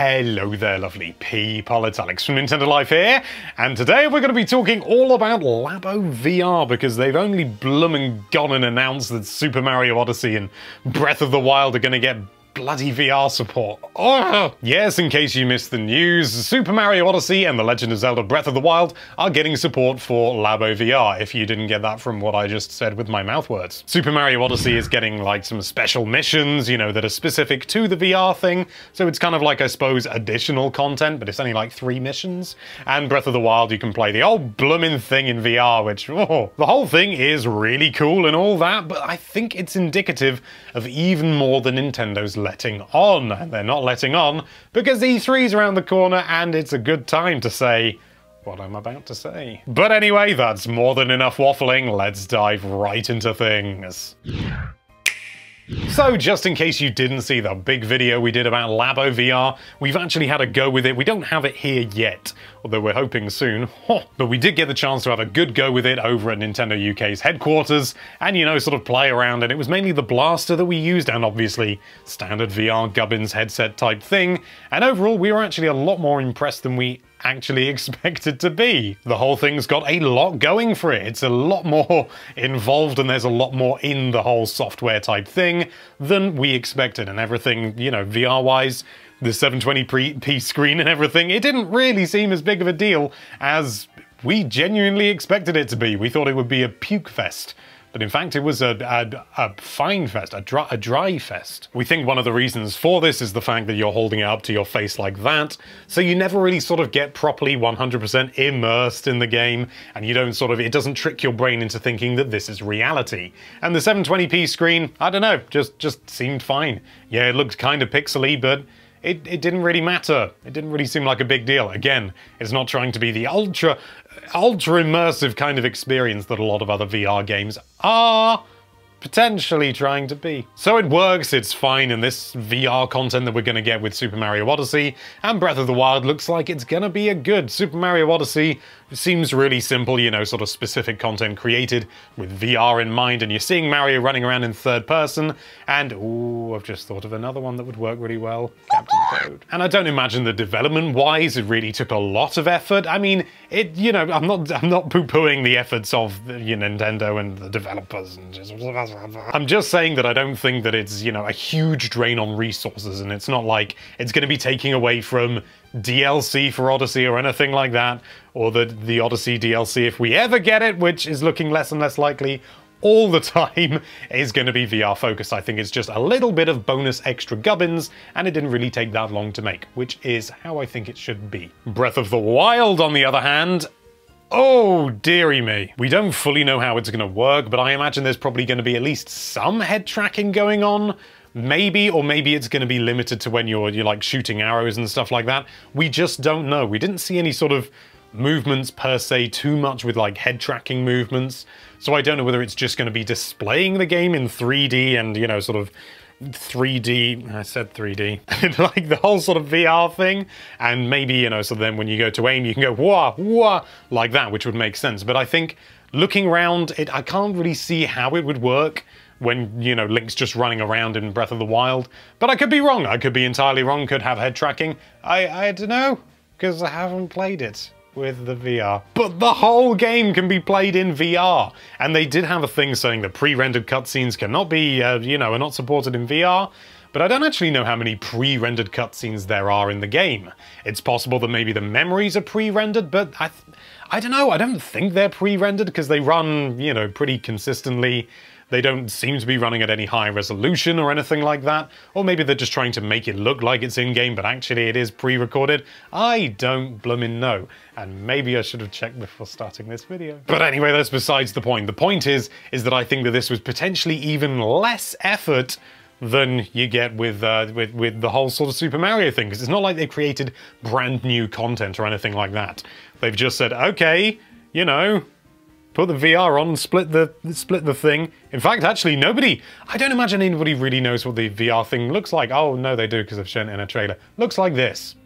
Hello there, lovely people. It's Alex from Nintendo Life here, and today we're going to be talking all about Labo VR, because they've only blooming gone and announced that Super Mario Odyssey and Breath of the Wild are going to get bloody VR support. Oh. Yes, in case you missed the news, Super Mario Odyssey and The Legend of Zelda Breath of the Wild are getting support for Labo VR, if you didn't get that from what I just said with my mouth words. Super Mario Odyssey is getting like some special missions, you know, that are specific to the VR thing, so it's kind of like, I suppose, additional content, but it's only like 3 missions. And Breath of the Wild, you can play the old bloomin' thing in VR, which, oh, the whole thing is really cool and all that, but I think it's indicative of even more than Nintendo's letting on, and they're not letting on because E3's around the corner and it's a good time to say what I'm about to say. But anyway, that's more than enough waffling, let's dive right into things. So just in case you didn't see the big video we did about Labo VR, we've actually had a go with it. We don't have it here yet, although we're hoping soon. But we did get the chance to have a good go with it over at Nintendo UK's headquarters and, you know, sort of play around. And it was mainly the blaster that we used and obviously standard VR gubbins headset type thing. And overall, we were actually a lot more impressed than we actually expected to be. The whole thing's got a lot going for it. It's a lot more involved and there's a lot more in the whole software type thing than we expected, and everything, you know, VR-wise, the 720p screen and everything, it didn't really seem as big of a deal as we genuinely expected it to be. We thought it would be a puke fest. But in fact, it was a fine fest, a dry fest. We think one of the reasons for this is the fact that you're holding it up to your face like that, so you never really sort of get properly 100% immersed in the game, and you don't sort of, it doesn't trick your brain into thinking that this is reality. And the 720p screen, I don't know, just seemed fine. Yeah, it looked kind of pixely, but it didn't really matter. It didn't really seem like a big deal. Again, it's not trying to be the ultra immersive kind of experience that a lot of other VR games are potentially trying to be. So it works, it's fine, and this VR content that we're going to get with Super Mario Odyssey and Breath of the Wild looks like it's going to be a good. Super Mario Odyssey seems really simple, you know, sort of specific content created with VR in mind, and you're seeing Mario running around in third person, and ooh, I've just thought of another one that would work really well, Captain Toad. And I don't imagine that development-wise it really took a lot of effort. I mean, it, you know, I'm not poo-pooing the efforts of, you know, Nintendo and the developers and just, I'm just saying that I don't think that it's, you know, a huge drain on resources, and it's not like it's going to be taking away from DLC for Odyssey or anything like that, or the Odyssey DLC, if we ever get it, which is looking less and less likely all the time, is going to be VR focused. I think it's just a little bit of bonus extra gubbins, and it didn't really take that long to make, which is how I think it should be. Breath of the Wild, on the other hand, oh, dearie me. We don't fully know how it's going to work, but I imagine there's probably going to be at least some head tracking going on. Maybe, or maybe it's going to be limited to when you're like shooting arrows and stuff like that. We just don't know. We didn't see any sort of movements per se too much with like head tracking movements. So I don't know whether it's just going to be displaying the game in 3D and, you know, sort of 3D, I said 3D, like the whole sort of VR thing, and maybe, you know, so then when you go to aim you can go wah wah like that, which would make sense. But I think looking around it, I can't really see how it would work when, you know, Link's just running around in Breath of the Wild. But I could be wrong, I could be entirely wrong, could have head tracking, I don't know, because I haven't played it with the VR. But the whole game can be played in VR, and they did have a thing saying the pre-rendered cutscenes cannot be, you know, are not supported in VR, but I don't actually know how many pre-rendered cutscenes there are in the game. It's possible that maybe the memories are pre-rendered, but I don't know, I don't think they're pre-rendered because they run, you know, pretty consistently. They don't seem to be running at any high resolution or anything like that. Or maybe they're just trying to make it look like it's in-game, but actually it is pre-recorded. I don't bloomin' know. And maybe I should have checked before starting this video. But anyway, that's besides the point. The point is that I think that this was potentially even less effort than you get with the whole sort of Super Mario thing. Because it's not like they created brand new content or anything like that. They've just said, okay, you know, put the VR on, split the thing. In fact, actually, nobody, I don't imagine anybody really knows what the VR thing looks like. Oh, no, they do, because I've shown it in a trailer. Looks like this.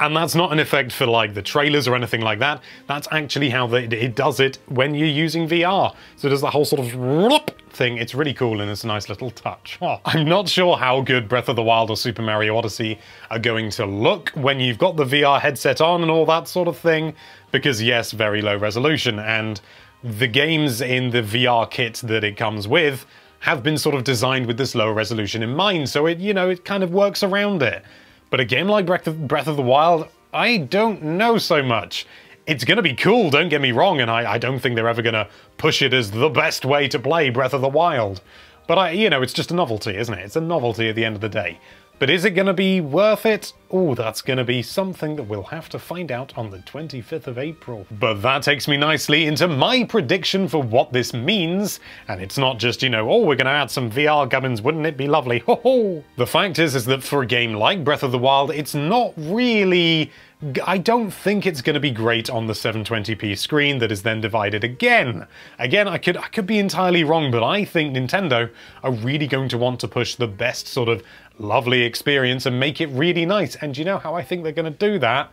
And that's not an effect for like the trailers or anything like that. That's actually how it does it when you're using VR. So it does the whole sort of thing. It's really cool and it's a nice little touch. Oh, I'm not sure how good Breath of the Wild or Super Mario Odyssey are going to look when you've got the VR headset on and all that sort of thing, because yes, very low resolution, and the games in the VR kit that it comes with have been sort of designed with this lower resolution in mind, so it, you know, it kind of works around it. But a game like Breath of the Wild, I don't know so much. It's gonna be cool, don't get me wrong, and I don't think they're ever gonna push it as the best way to play Breath of the Wild. But you know, it's just a novelty, isn't it? It's a novelty at the end of the day. But is it gonna be worth it? Oh, that's gonna be something that we'll have to find out on the 25th of April. But that takes me nicely into my prediction for what this means. And it's not just, you know, oh, we're gonna add some VR gubbins, wouldn't it be lovely? Ho ho! The fact is that for a game like Breath of the Wild, it's not really... I don't think it's going to be great on the 720p screen that is then divided again. I could be entirely wrong, but I think Nintendo are really going to want to push the best sort of lovely experience and make it really nice. And you know how I think they're going to do that?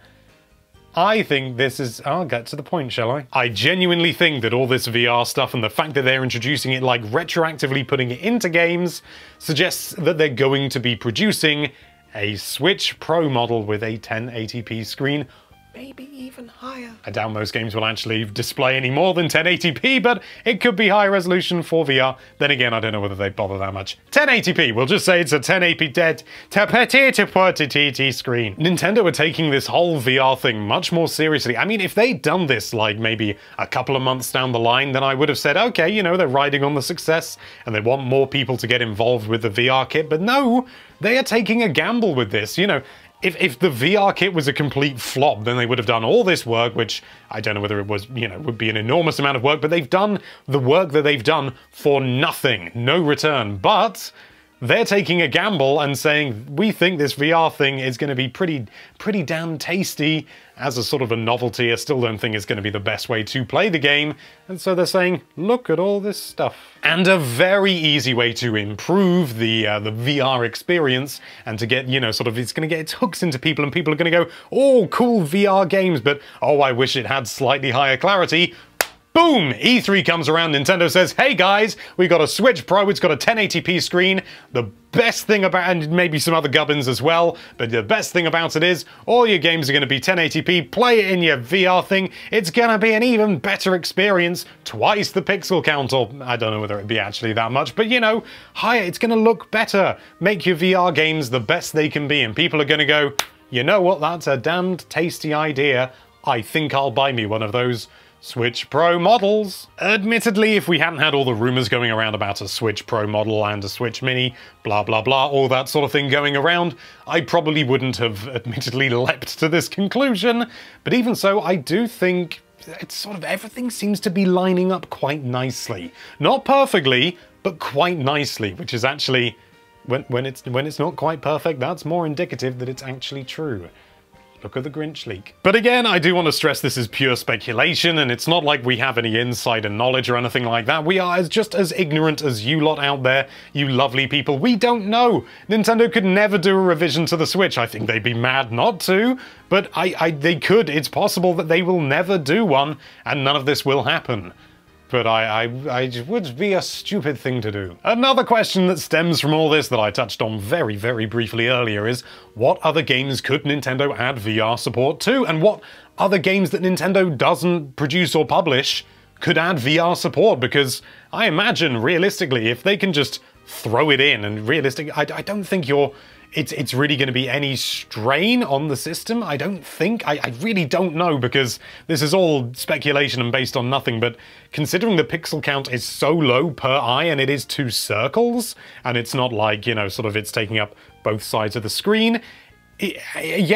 I think this is... I'll get to the point, shall I? I genuinely think that all this VR stuff and the fact that they're introducing it, like retroactively putting it into games, suggests that they're going to be producing a Switch Pro model with a 1080p screen, maybe even higher. I doubt most games will actually display any more than 1080p, but it could be high resolution for VR. Then again, I don't know whether they bother that much. 1080p, we'll just say it's a 1080p dead tapetiti screen. Nintendo are taking this whole VR thing much more seriously. I mean, if they'd done this like maybe a couple of months down the line, then I would have said, okay, you know, they're riding on the success and they want more people to get involved with the VR kit, but no, they are taking a gamble with this, you know. If the VR kit was a complete flop, then they would have done all this work, which I don't know whether it was, you know, would be an enormous amount of work, but they've done the work that they've done for nothing, no return. But they're taking a gamble and saying, we think this VR thing is going to be pretty damn tasty as a sort of a novelty. I still don't think it's going to be the best way to play the game. And so they're saying, look at all this stuff. And a very easy way to improve the VR experience and to get, you know, sort of, it's going to get its hooks into people and people are going to go, oh, cool VR games, but oh, I wish it had slightly higher clarity. Boom! E3 comes around, Nintendo says, hey guys, we got a Switch Pro, it's got a 1080p screen, the best thing about, and maybe some other gubbins as well, but the best thing about it is, all your games are going to be 1080p, play it in your VR thing, it's going to be an even better experience, twice the pixel count, or I don't know whether it'd be actually that much, but you know, higher, it's going to look better, make your VR games the best they can be, and people are going to go, you know what, that's a damned tasty idea, I think I'll buy me one of those Switch Pro models. Admittedly, if we hadn't had all the rumors going around about a Switch Pro model and a Switch Mini, blah, blah, blah, all that sort of thing going around, I probably wouldn't have admittedly leapt to this conclusion. But even so, I do think it's sort of everything seems to be lining up quite nicely. Not perfectly, but quite nicely, which is actually, when it's not quite perfect, that's more indicative that it's actually true. Look at the Grinch leak. But again, I do want to stress this is pure speculation, and it's not like we have any insider knowledge or anything like that. We are just as ignorant as you lot out there, you lovely people. We don't know. Nintendo could never do a revision to the Switch. I think they'd be mad not to, but they could. It's possible that they will never do one, and none of this will happen. But I would be a stupid thing to do. Another question that stems from all this that I touched on very, very briefly earlier is, what other games could Nintendo add VR support to? And what other games that Nintendo doesn't produce or publish could add VR support? Because I imagine, realistically, if they can just throw it in, and realistically, I don't think it's really going to be any strain on the system. I don't think, I really don't know, because this is all speculation and based on nothing, but considering the pixel count is so low per eye and it is 2 circles, and it's not like, you know, sort of it's taking up both sides of the screen, yeah,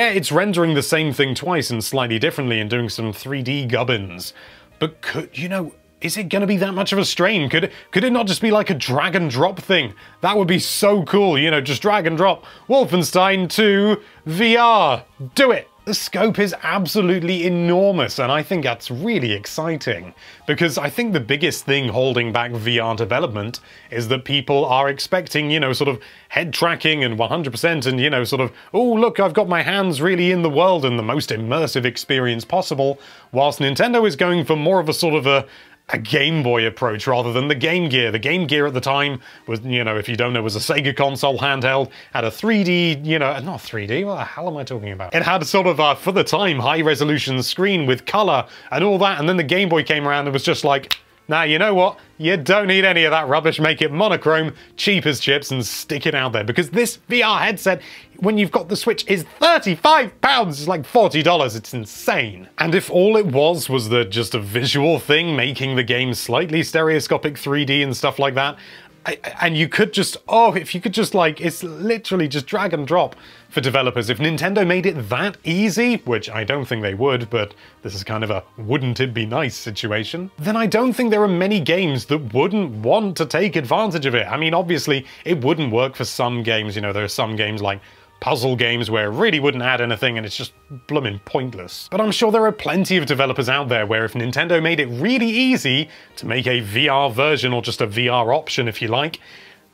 it's rendering the same thing twice and slightly differently and doing some 3D gubbins. But could, you know, is it going to be that much of a strain? Could it not just be like a drag and drop thing? That would be so cool, you know, just drag and drop Wolfenstein 2 VR. Do it. The scope is absolutely enormous, and I think that's really exciting, because I think the biggest thing holding back VR development is that people are expecting, you know, sort of head tracking and 100% and, you know, sort of, oh, look, I've got my hands really in the world and the most immersive experience possible, whilst Nintendo is going for more of a sort of a Game Boy approach rather than the Game Gear. The Game Gear at the time was, you know, if you don't know, was a Sega console handheld, had a 3D, you know, not 3D, what the hell am I talking about? It had sort of a, for the time, high resolution screen with color and all that, and then the Game Boy came around and was just like, nah, you know what? You don't need any of that rubbish, make it monochrome, cheap as chips, and stick it out there. Because this VR headset, when you've got the Switch, is £35, it's like $40, it's insane. And if all it was the just a visual thing, making the game slightly stereoscopic 3D and stuff like that, and you could just, oh, if you could just like, it's literally just drag and drop for developers. If Nintendo made it that easy, which I don't think they would, but this is kind of a wouldn't it be nice situation, then I don't think there are many games that wouldn't want to take advantage of it. I mean, obviously, it wouldn't work for some games. You know, there are some games like puzzle games where it really wouldn't add anything and it's just blooming pointless. But I'm sure there are plenty of developers out there where if Nintendo made it really easy to make a VR version, or just a VR option if you like,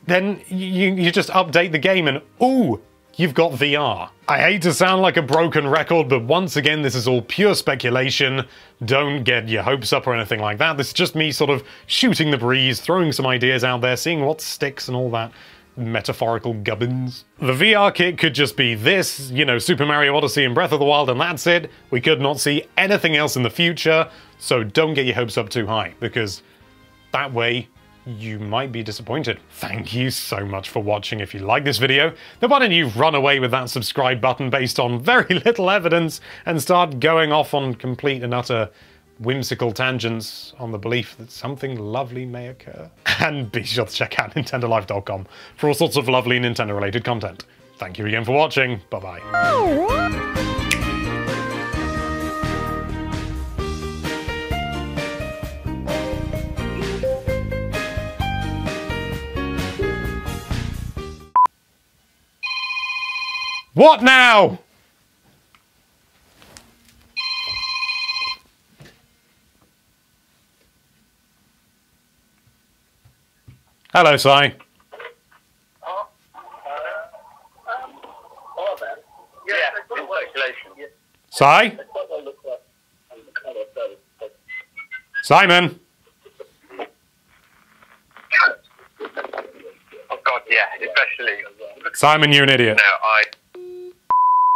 then you just update the game and ooh, you've got VR. I hate to sound like a broken record, but once again, this is all pure speculation. Don't get your hopes up or anything like that. This is just me sort of shooting the breeze, throwing some ideas out there, seeing what sticks and all that. Metaphorical gubbins. The VR kit could just be this, you know, Super Mario Odyssey and Breath of the Wild, and that's it. We could not see anything else in the future, so don't get your hopes up too high, because that way you might be disappointed. Thank you so much for watching. If you like this video, then why don't you run away with that subscribe button based on very little evidence and start going off on complete and utter whimsical tangents on the belief that something lovely may occur. And be sure to check out nintendolife.com for all sorts of lovely Nintendo-related content. Thank you again for watching. Bye-bye. What now? Hello, Si. Oh, hello there. Yeah, congratulations. Si? Simon? Oh, God, yeah, especially. Simon, you're an idiot. No, I...